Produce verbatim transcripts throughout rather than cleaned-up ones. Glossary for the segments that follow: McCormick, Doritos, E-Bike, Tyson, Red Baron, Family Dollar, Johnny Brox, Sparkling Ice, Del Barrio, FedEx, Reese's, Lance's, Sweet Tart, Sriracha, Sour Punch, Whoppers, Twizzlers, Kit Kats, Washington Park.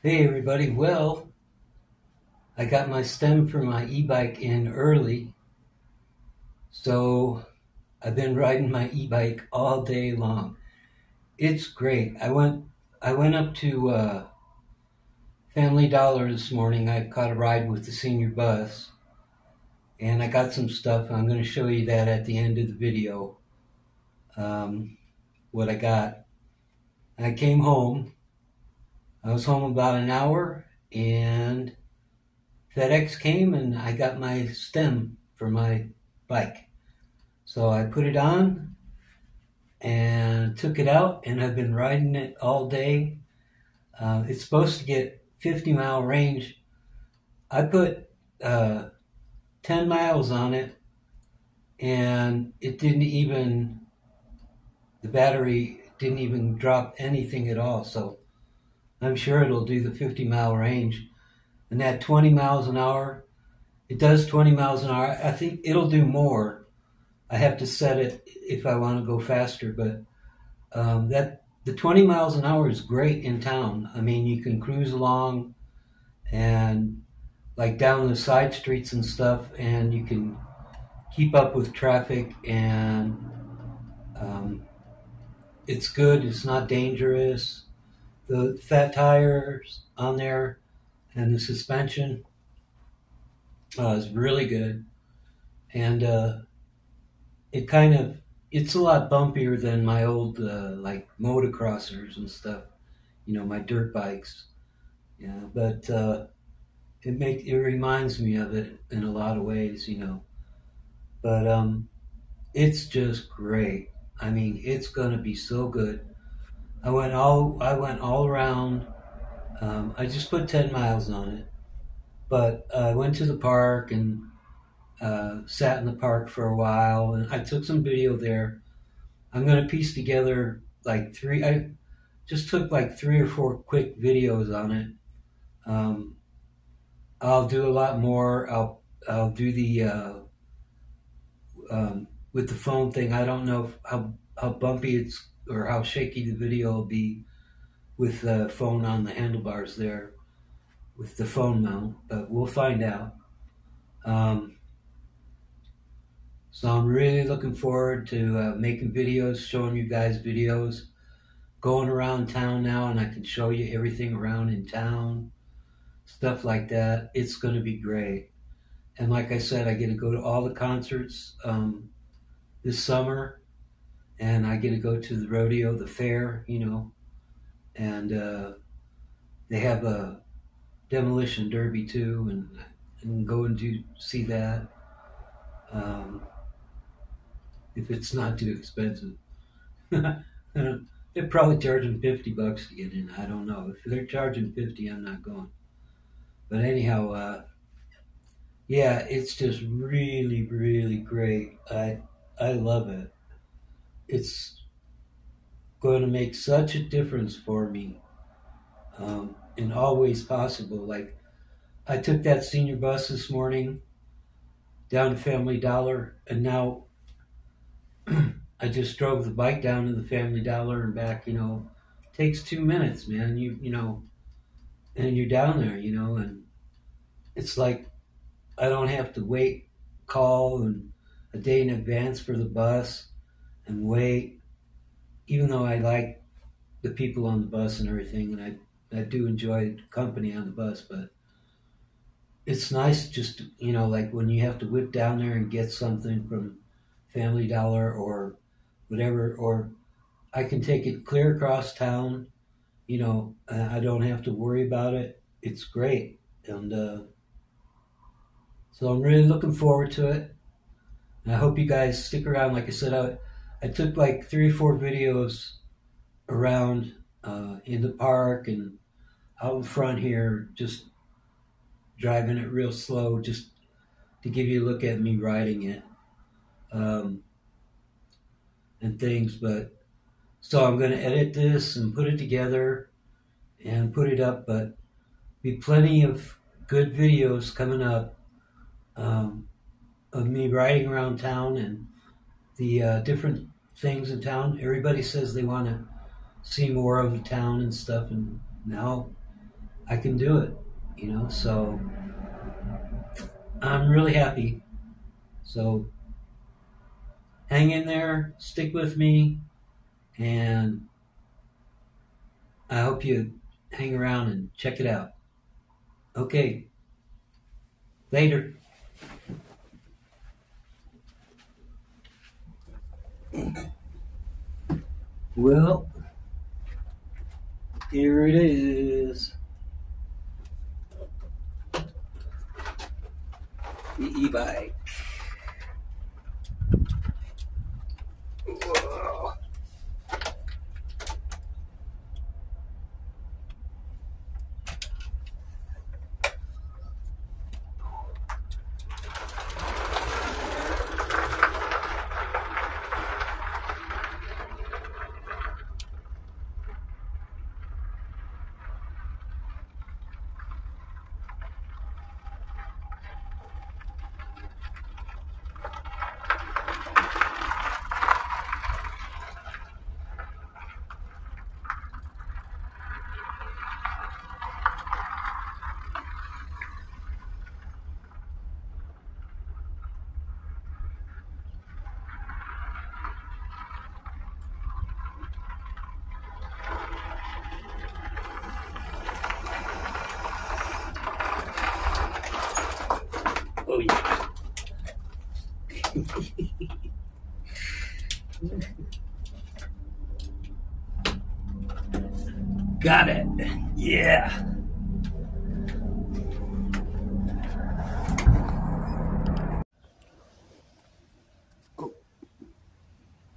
Hey everybody, well, I got my stem for my e-bike in early, so I've been riding my e-bike all day long. It's great. I went I went up to uh, Family Dollar this morning. I caught a ride with the senior bus, and I got some stuff. I'm going to show you that at the end of the video, um, what I got. I came home. I was home about an hour, and FedEx came, and I got my stem for my bike. So I put it on and took it out, and I've been riding it all day. Uh, it's supposed to get fifty mile range. I put uh, ten miles on it, and it didn't even, the battery didn't even drop anything at all, so I'm sure it'll do the fifty mile range. And that twenty miles an hour, it does twenty miles an hour. I think it'll do more. I have to set it if I want to go faster, but um, that the twenty miles an hour is great in town. I mean, you can cruise along and like down the side streets and stuff, and you can keep up with traffic, and um, it's good. It's not dangerous. The fat tires on there and the suspension uh, is really good. And uh, it kind of, it's a lot bumpier than my old uh, like motocrossers and stuff, you know, my dirt bikes. Yeah, but uh, it make, it reminds me of it in a lot of ways, you know. But um, it's just great. I mean, it's going to be so good. I went all I went all around. Um, I just put ten miles on it, but I uh, went to the park and uh, sat in the park for a while, and I took some video there. I'm gonna piece together like three. I just took like three or four quick videos on it. Um, I'll do a lot more. I'll I'll do the uh, um, with the phone thing. I don't know if, how how bumpy it's. Or how shaky the video will be with the phone on the handlebars there, with the phone mount, but we'll find out. Um, so I'm really looking forward to uh, making videos, showing you guys videos, going around town now, and I can show you everything around in town, stuff like that. It's going to be great. And like I said, I get to go to all the concerts um, this summer. And I get to go to the rodeo, the fair, you know, and uh, they have a demolition derby too, and, and go and do see that um, if it's not too expensive. They're probably charging fifty bucks to get in. I don't know. If they're charging fifty, I'm not going. But anyhow, uh, yeah, it's just really, really great. I I love it. It's going to make such a difference for me um, in all ways possible. Like, I took that senior bus this morning down to Family Dollar, and now I just drove the bike down to the Family Dollar and back, you know. Takes two minutes, man, you you know, and you're down there, you know, and it's like I don't have to wait, call and a day in advance for the bus. And wait, even though I like the people on the bus and everything, and I, I do enjoy company on the bus, but it's nice just, to, you know, like when you have to whip down there and get something from Family Dollar or whatever, or I can take it clear across town, you know, I don't have to worry about it. It's great. And uh, so I'm really looking forward to it. And I hope you guys stick around. Like I said, I I took like three or four videos around uh, in the park and out in front here, just driving it real slow, just to give you a look at me riding it um, and things. But so I'm going to edit this and put it together and put it up, but be plenty of good videos coming up um, of me riding around town and the uh, different things in town. Everybody says they want to see more of the town and stuff, and now I can do it, you know, so I'm really happy. So hang in there, stick with me, and I hope you hang around and check it out. Okay, later. Well, here it is. The e-bike. Got it. Yeah.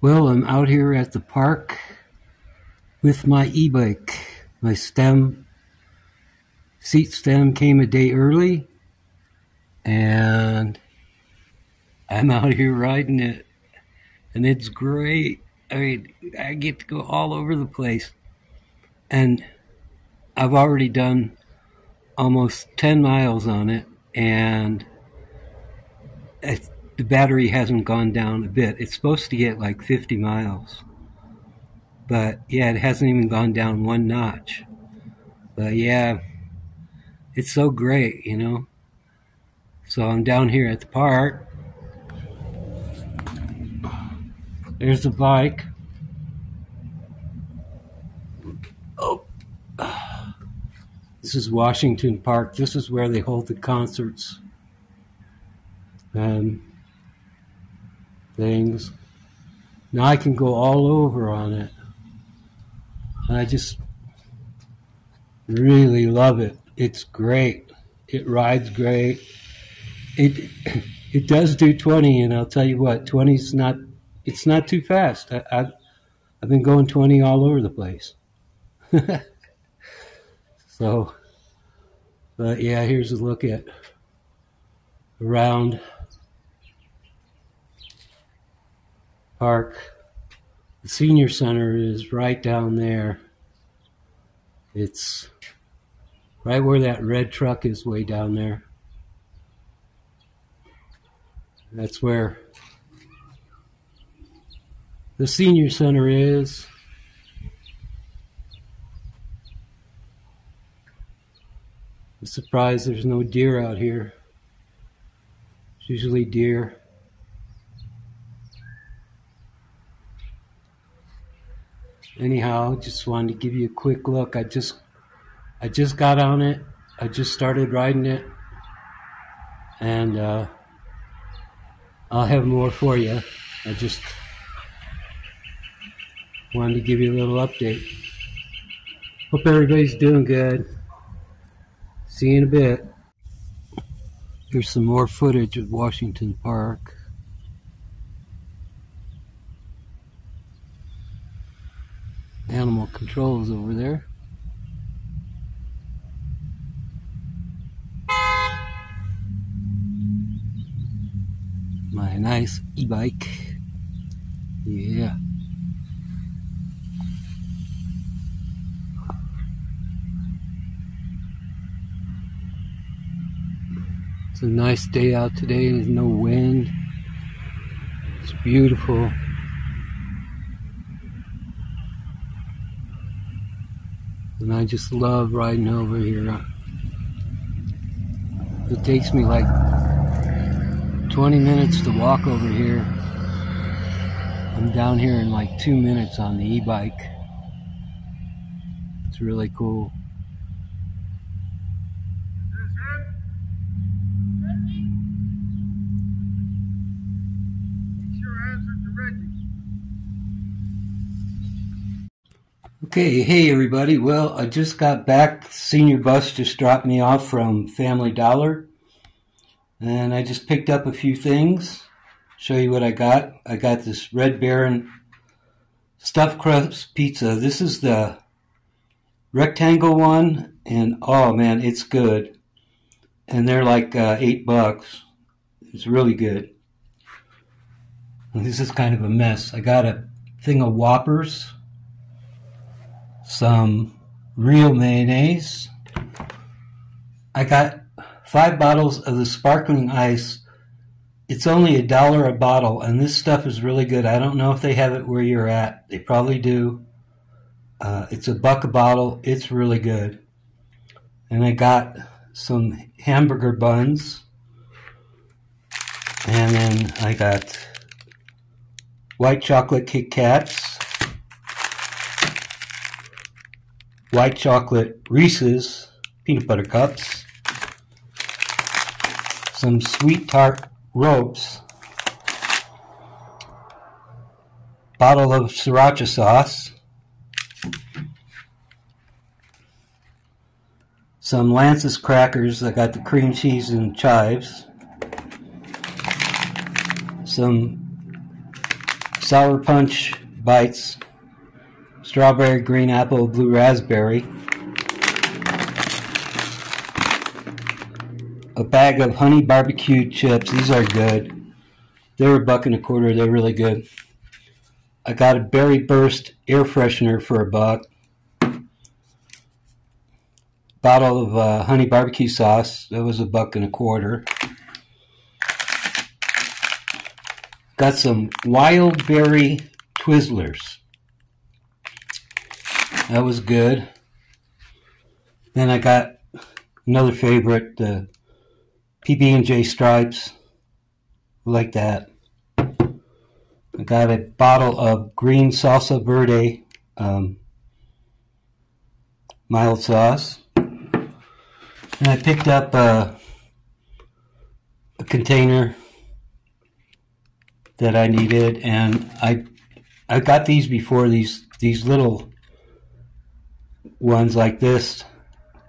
Well, I'm out here at the park with my e-bike. My stem, seat stem came a day early, and I'm out here riding it, and it's great. I mean, I get to go all over the place. And I've already done almost ten miles on it, and it, the battery hasn't gone down a bit. It's supposed to get like fifty miles. But yeah, it hasn't even gone down one notch. But yeah, it's so great, you know. So I'm down here at the park. There's the bike. This is Washington Park. This is where they hold the concerts and things. Now I can go all over on it. I just really love it. It's great. It rides great. It it does do twenty, and I'll tell you what, twenty's not. It's not too fast. I, I I've been going twenty all over the place. So, but yeah, here's a look at around park. The senior center is right down there. It's right where that red truck is way down there. That's where the senior center is. Surprised there's no deer out here. It's usually deer. Anyhow, just wanted to give you a quick look. I just I just got on it. I just started riding it. And uh, I'll have more for you. I just wanted to give you a little update. Hope everybody's doing good. See you in a bit. Here's some more footage of Washington Park. Animal control is over there. My nice e-bike. Yeah. It's a nice day out today, there's no wind. It's beautiful. and I just love riding over here. It takes me like twenty minutes to walk over here. I'm down here in like two minutes on the e-bike. It's really cool. Okay, hey everybody. Well, I just got back. Senior bus just dropped me off from Family Dollar. And I just picked up a few things. Show you what I got. I got this Red Baron stuffed crust pizza. This is the rectangle one. And oh man, it's good. And they're like uh, eight bucks. It's really good. And this is kind of a mess. I got a thing of Whoppers. Some real mayonnaise. I got five bottles of the Sparkling Ice. It's only a dollar a bottle, and this stuff is really good. I don't know if they have it where you're at. They probably do. Uh, it's a buck a bottle. It's really good. And I got some hamburger buns. And then I got white chocolate Kit Kats. White chocolate Reese's peanut butter cups, some Sweet Tart ropes, bottle of Sriracha sauce, some Lance's crackers. I got the cream cheese and chives, some Sour Punch bites, strawberry, green apple, blue raspberry, a bag of honey barbecue chips. These are good. They're a buck and a quarter. They're really good. I got a berry burst air freshener for a buck. Bottle of uh, honey barbecue sauce. That was a buck and a quarter. Got some wild berry Twizzlers. That was good. Then I got another favorite, the uh, P B and J stripes. Like that. I got a bottle of green salsa verde, um, mild sauce. And I picked up uh, a container that I needed, and I I got these before, these these little ones like this.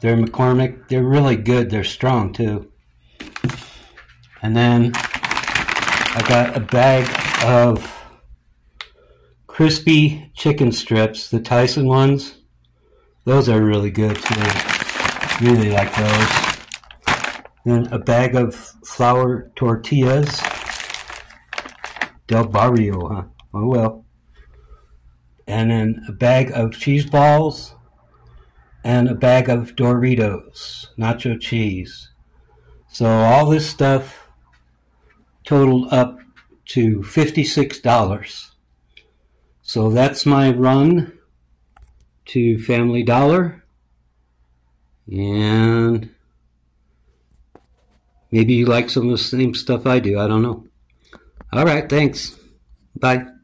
They're McCormick. They're really good. They're strong too. And then I got a bag of crispy chicken strips, the Tyson ones. Those are really good too. Really like those. Then a bag of flour tortillas. Del Barrio, huh? Oh well. And then a bag of cheese balls. And a bag of Doritos, nacho cheese. So all this stuff totaled up to fifty-six dollars. So that's my run to Family Dollar. And maybe you like some of the same stuff I do. I don't know. All right, thanks. Bye.